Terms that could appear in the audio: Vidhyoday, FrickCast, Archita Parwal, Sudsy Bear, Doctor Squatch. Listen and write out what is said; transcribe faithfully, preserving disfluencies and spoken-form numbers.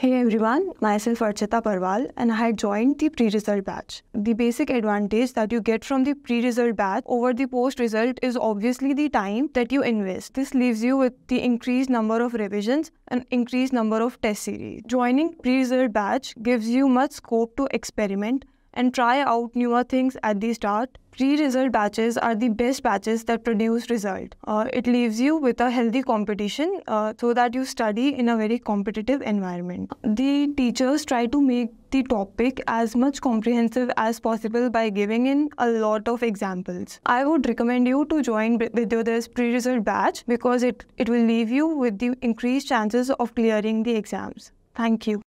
Hey everyone, myself Archita Parwal and I had joined the pre-result batch. The basic advantage that you get from the pre-result batch over the post-result is obviously the time that you invest. This leaves you with the increased number of revisions and increased number of test series. Joining pre-result batch gives you much scope to experiment and try out newer things at the start. Pre-result batches are the best batches that produce result. Uh, it leaves you with a healthy competition uh, so that you study in a very competitive environment. The teachers try to make the topic as much comprehensive as possible by giving in a lot of examples. I would recommend you to join Vidhyoday's pre-result batch because it, it will leave you with the increased chances of clearing the exams. Thank you.